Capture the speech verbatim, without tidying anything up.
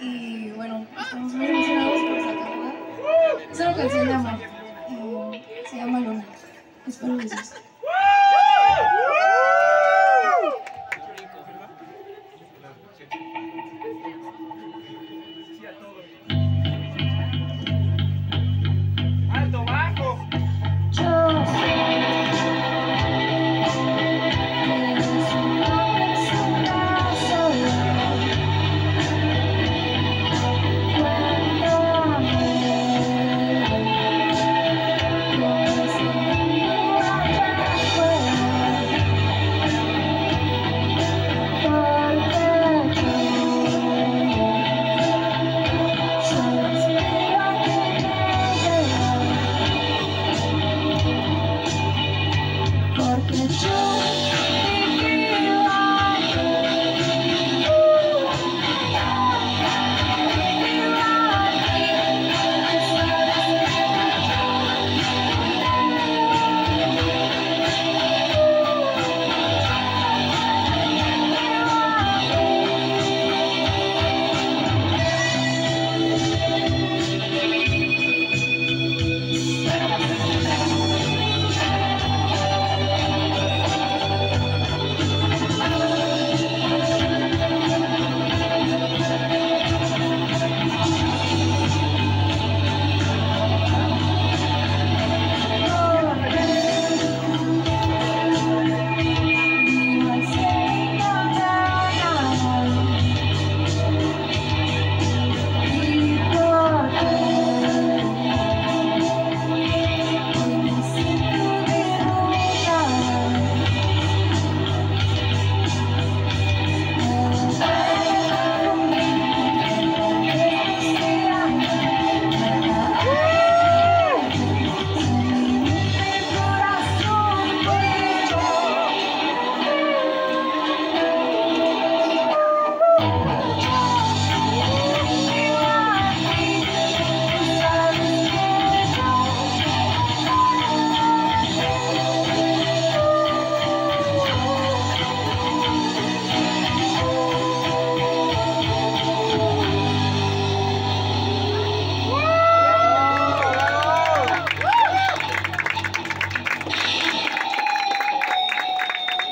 y bueno, estamos muy emocionados por sacarla. Es una canción de amor, eh, se llama Luna. Espero que les guste.